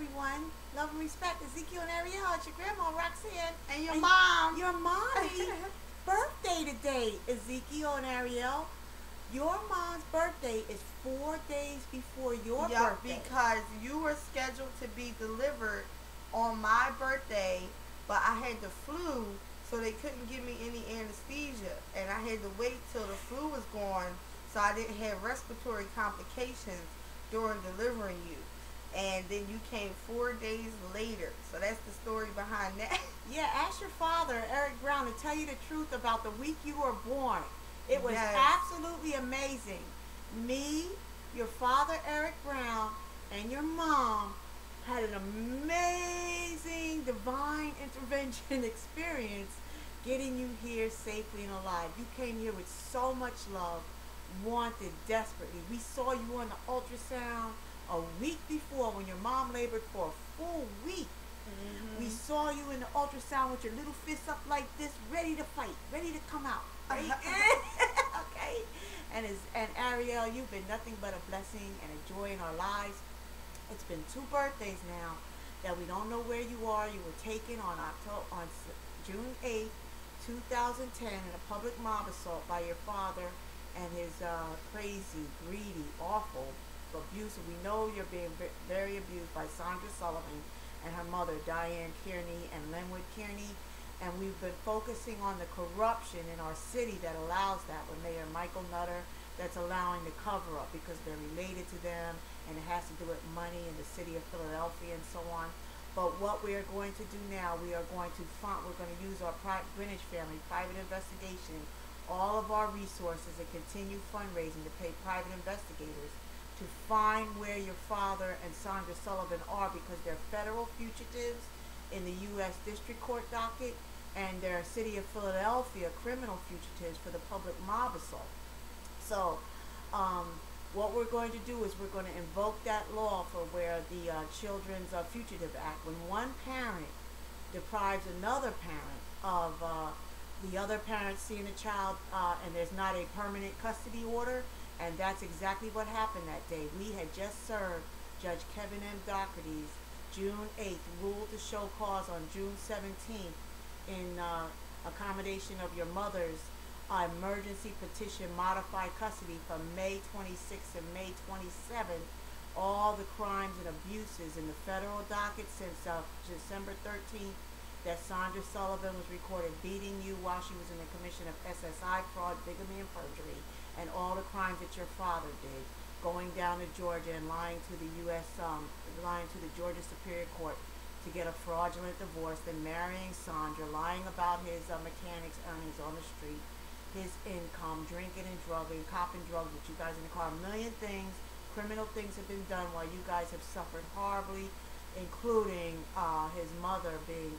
everyone. Love and respect, Ezekiel and Ariel. It's your grandma, Roxanne. And your mom. Your mommy's birthday today, Ezekiel and Ariel. Your mom's birthday is 4 days before your birthday. Because you were scheduled to be delivered on my birthday, but I had the flu, so they couldn't give me any anesthesia. And I had to wait till the flu was gone, so I didn't have respiratory complications during delivering you. And then you came 4 days later. So that's the story behind that. Yeah, ask your father, Eric Brown, to tell you the truth about the week you were born. It was absolutely amazing. Me, your father, Eric Brown, and your mom had an amazing divine intervention experience getting you here safely and alive. You came here with so much love, wanted desperately. We saw you on the ultrasound a week before when your mom labored for a full week. Mm-hmm. We saw you in the ultrasound with your little fists up like this, ready to fight, ready to come out. Okay? And Ariel, you've been nothing but a blessing and a joy in our lives. It's been 2 birthdays now that we don't know where you are. You were taken on June 8th, 2010 in a public mob assault by your father and his crazy, greedy, awful abuse. We know you're being very abused by Saundra Sullivan and her mother, Diane Kearney and Lenwood Kearney. And we've been focusing on the corruption in our city that allows that with Mayor Michael Nutter, that's allowing the cover-up because they're related to them and it has to do with money in the city of Philadelphia and so on. But what we are going to do now, we're going to use our Grinage family private investigation, all of our resources, and continue fundraising to pay private investigators to find where your father and Saundra Sullivan are, because they're federal fugitives in the U.S. District Court docket, and they're City of Philadelphia criminal fugitives for the public mob assault. So what we're going to do is we're going to invoke that law for where the Children's Fugitive Act, when one parent deprives another parent of the other parent seeing a child and there's not a permanent custody order, and that's exactly what happened that day. We had just served Judge Kevin M. Doherty's June 8th ruled to show cause on June 17th in accommodation of your mother's emergency petition modified custody from May 26th and May 27th. All the crimes and abuses in the federal docket since December 13th that Saundra Sullivan was recorded beating you while she was in the commission of SSI, fraud, bigamy, and perjury, and all the crimes that your father did, going down to Georgia and lying to the U.S. Lying to the Georgia Superior Court to get a fraudulent divorce, then marrying Saundra, lying about his mechanics earnings on the street, his income, drinking and drugging, copping drugs with you guys in the car. A million things, criminal things have been done while you guys have suffered horribly, including his mother being,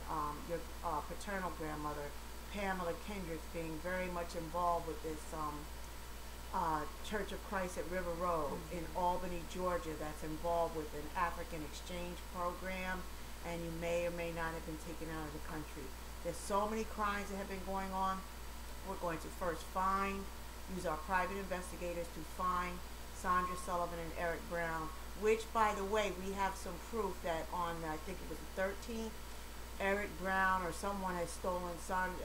your paternal grandmother, Pamela Kendricks, being very much involved with this Church of Christ at River Road in Albany, Georgia, that's involved with an African exchange program, and you may or may not have been taken out of the country. There's so many crimes that have been going on. We're going to first use our private investigators to find Saundra Sullivan and Eric Brown, which, by the way, we have some proof that on, I think it was the 13th, Eric Brown or someone has stolen,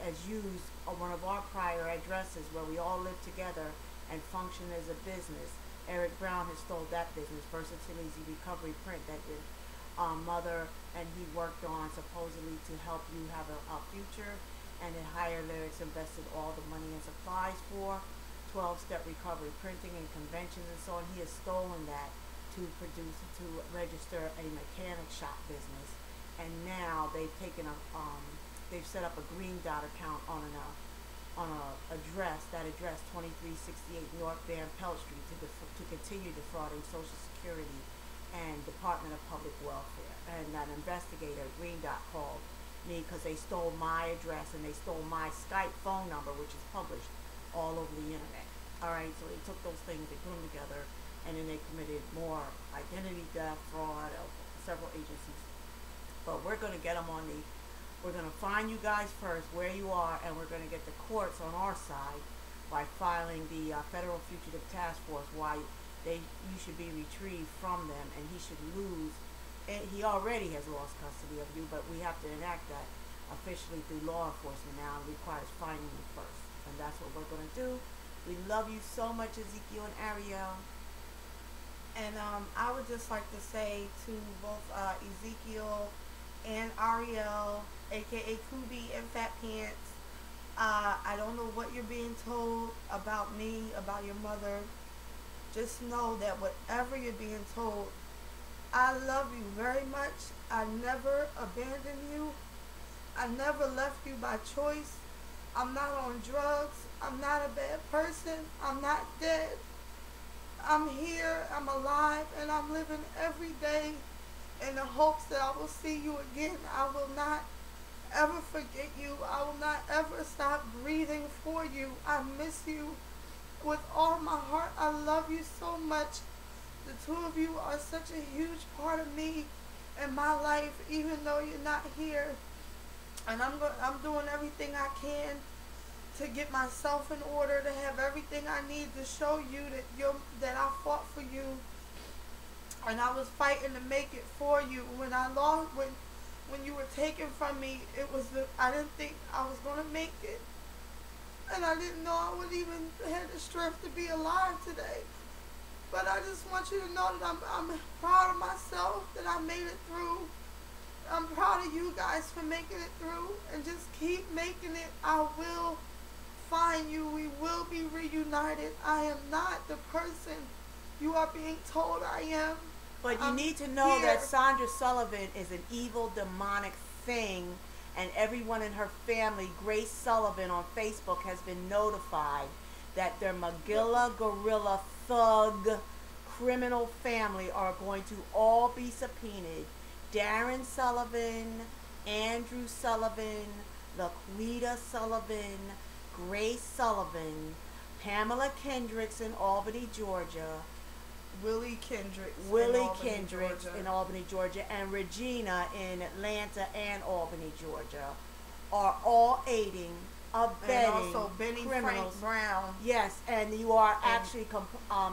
has used one of our prior addresses where we all live together and function as a business. Eric Brown has stole that business, Versatility Recovery Print, that your mother and he worked on supposedly to help you have a future, and then HireLyrics invested all the money and supplies for 12-step recovery printing and conventions and so on. He has stolen that to register a mechanic shop business, and now they've taken a they've set up a Green Dot account on an address 2368 North Van Pelt Street to continue defrauding Social Security and Department of Public Welfare. And that investigator, Green Dot, called me because they stole my address and they stole my Skype phone number, which is published all over the internet. All right, so they took those things, they put them together, and then they committed more identity theft, fraud, several agencies. But we're going to get them on the We're going to find you guys first where you are, and we're going to get the courts on our side by filing the Federal Fugitive Task Force why you should be retrieved from them, and he should lose he already has lost custody of you, but we have to enact that officially through law enforcement now. It requires finding you first, and that's what we're going to do. We love you so much, Ezekiel and Ariel. And I would just like to say to both Ezekiel and Ariel, aka Kubi and Fat Pants, I don't know what you're being told about me, about your mother. Just know that whatever you're being told, I love you very much. I never abandoned you. I never left you by choice. I'm not on drugs. I'm not a bad person. I'm not dead. I'm here, I'm alive, and I'm living every day in the hopes that I will see you again. I will not ever forget you. I will not ever stop breathing for you. I miss you with all my heart. I love you so much. The two of you are such a huge part of me and my life, even though you're not here. And I'm doing everything I can to get myself in order, to have everything I need to show you that I fought for you, and I was fighting to make it for you. When I lost, when you were taken from me, it was I didn't think I was gonna make it, and I didn't know I would even have the strength to be alive today. But I just want you to know that I'm proud of myself that I made it through. I'm proud of you guys for making it through, and just keep making it. I will find you. We will be reunited. I am not the person you are being told I am. But you need to know that Saundra Sullivan is an evil, demonic thing, and everyone in her family, Grace Sullivan on Facebook, has been notified that their Magilla Gorilla Thug criminal family are going to all be subpoenaed. Darren Sullivan, Andrew Sullivan, Laquita Sullivan, Grace Sullivan, Pamela Kendricks in Albany, Georgia, Willie Kendrick in Albany, Georgia, and Regina in Atlanta and Albany, Georgia, are all aiding, abetting, and also criminals. Frank Brown. Yes, and you are actually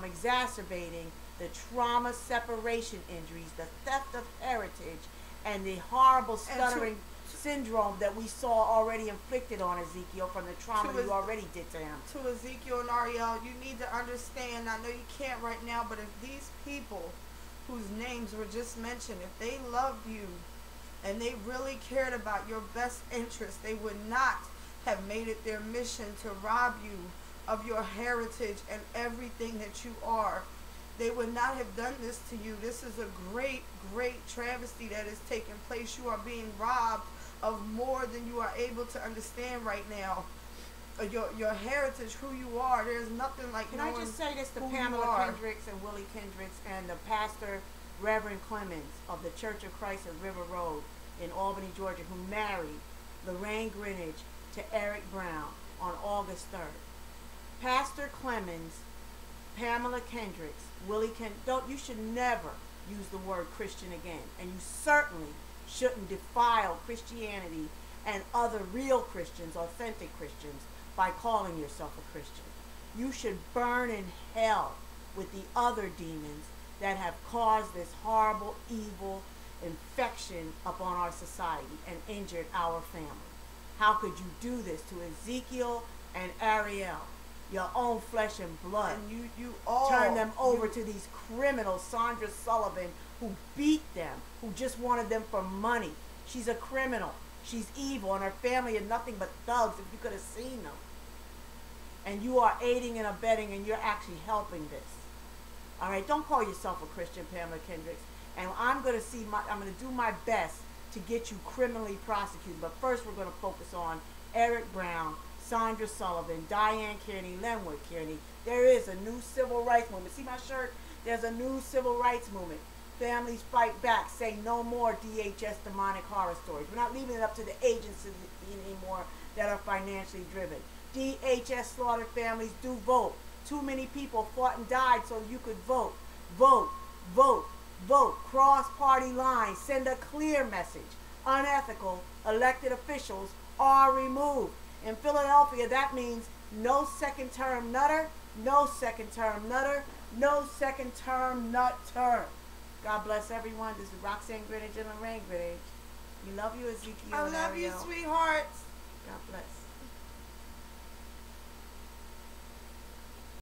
exacerbating the trauma, separation injuries, the theft of heritage, and the horrible stuttering syndrome that we saw already inflicted on Ezekiel from the trauma you already did to him. To Ezekiel and Ariel, you need to understand, I know you can't right now, but if these people whose names were just mentioned, if they loved you and they really cared about your best interest, they would not have made it their mission to rob you of your heritage and everything that you are. They would not have done this to you. This is a great, great travesty that is taking place. You are being robbed of more than you are able to understand right now. Your heritage, who you are, there's nothing like. Can I just say this to Pamela Kendricks and Willie Kendricks and the pastor, Reverend Clemens of the Church of Christ at River Road in Albany, Georgia, who married Lorraine Grinage to Eric Brown on August 3rd. Pastor Clemens, Pamela Kendricks, Willie Kendrick, you should never use the word Christian again, and you certainly shouldn't defile Christianity and other real Christians, authentic Christians, by calling yourself a Christian. You should burn in hell with the other demons that have caused this horrible, evil infection upon our society and injured our family. How could you do this to Ezekiel and Ariel? Your own flesh and blood, and you all turn them over to these criminals. Saundra Sullivan, who beat them, who just wanted them for money. She's a criminal. She's evil, and her family is nothing but thugs. If you could have seen them. And you are aiding and abetting, and you're actually helping this. All right, don't call yourself a Christian, Pamela Kendricks. And I'm going to do my best to get you criminally prosecuted. But first, we're going to focus on Eric Brown, Saundra Sullivan, Diane Kearney, Lenwood Kearney. There is a new civil rights movement. See my shirt? There's a new civil rights movement. Families fight back. Say no more DHS demonic horror stories. We're not leaving it up to the agencies anymore that are financially driven. DHS slaughtered families. Do vote. Too many people fought and died so you could vote. Vote, vote, vote. Cross party lines. Send a clear message. Unethical elected officials are removed. In Philadelphia, that means no second-term Nutter, no second-term Nutter, no second-term Nutter. God bless everyone. This is Roxanne Grinage and Lorraine Grinage. We love you, Ezekiel. I love you, sweethearts. God bless.